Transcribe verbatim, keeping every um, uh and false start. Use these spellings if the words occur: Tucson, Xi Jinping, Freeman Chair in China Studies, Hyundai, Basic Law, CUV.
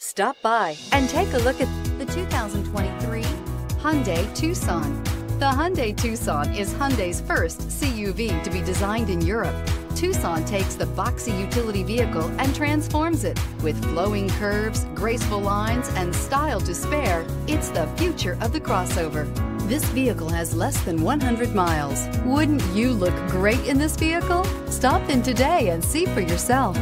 Stop by and take a look at the two thousand twenty-three Hyundai Tucson. The Hyundai Tucson is Hyundai's first C U V to be designed in Europe. Tucson takes the boxy utility vehicle and transforms it. With flowing curves, graceful lines, and style to spare, it's the future of the crossover. This vehicle has less than one hundred miles. Wouldn't you look great in this vehicle? Stop in today and see for yourself.